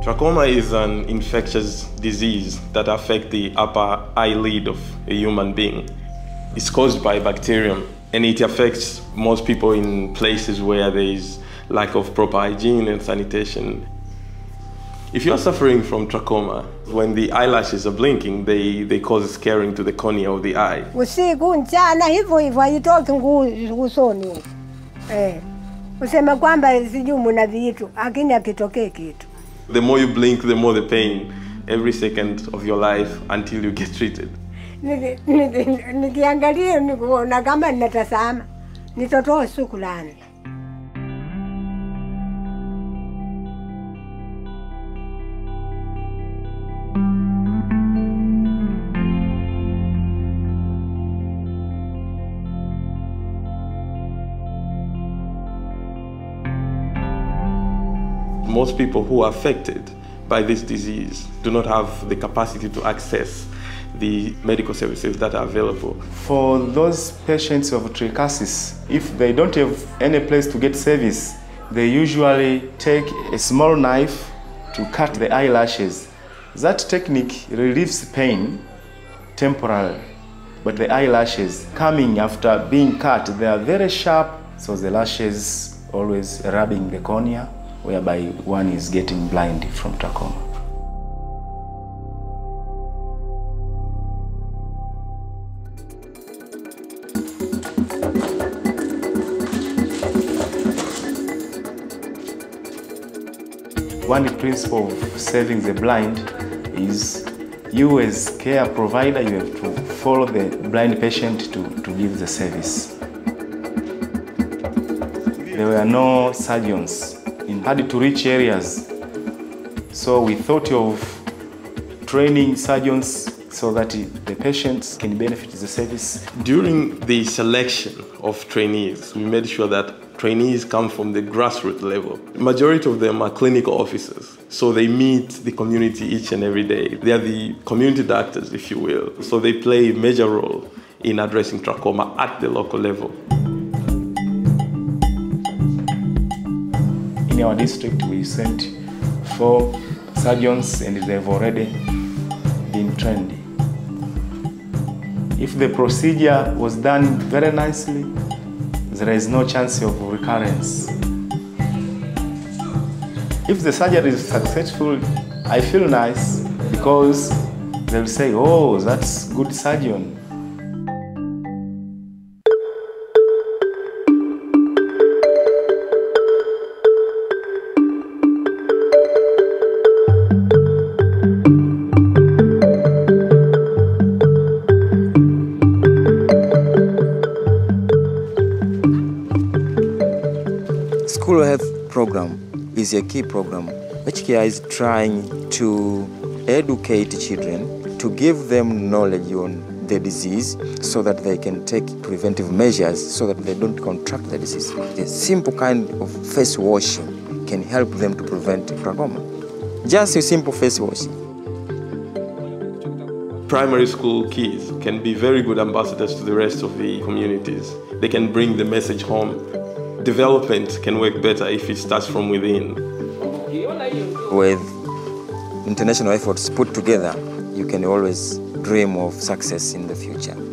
Trachoma is an infectious disease that affects the upper eyelid of a human being. It's caused by bacterium, and it affects most people in places where there is lack of proper hygiene and sanitation. If you are suffering from trachoma, when the eyelashes are blinking, they cause scarring to the cornea of the eye. The more you blink, the more the pain, every second of your life until you get treated. Most people who are affected by this disease do not have the capacity to access the medical services that are available. For those patients of trichiasis, if they don't have any place to get service, they usually take a small knife to cut the eyelashes. That technique relieves pain temporarily, but the eyelashes coming after being cut, they are very sharp, so the lashes always rubbing the cornea, whereby one is getting blind from trachoma. One principle of saving the blind is you as care provider, you have to follow the blind patient to give the service. There were no surgeons in hard-to-reach areas, so we thought of training surgeons so that the patients can benefit the service. During the selection of trainees, we made sure that trainees come from the grassroots level. The majority of them are clinical officers, so they meet the community each and every day. They are the community doctors, if you will, so they play a major role in addressing trachoma at the local level. In our district, we sent 4 surgeons and they've already been trained. If the procedure was done very nicely, there is no chance of recurrence. If the surgery is successful, I feel nice because they'll say, oh, that's good surgeon. School health program is a key program. HKI is trying to educate children, to give them knowledge on the disease so that they can take preventive measures so that they don't contract the disease. The simple kind of face washing can help them to prevent trachoma. Just a simple face washing. Primary school kids can be very good ambassadors to the rest of the communities. They can bring the message home. Development can work better if it starts from within. With international efforts put together, you can always dream of success in the future.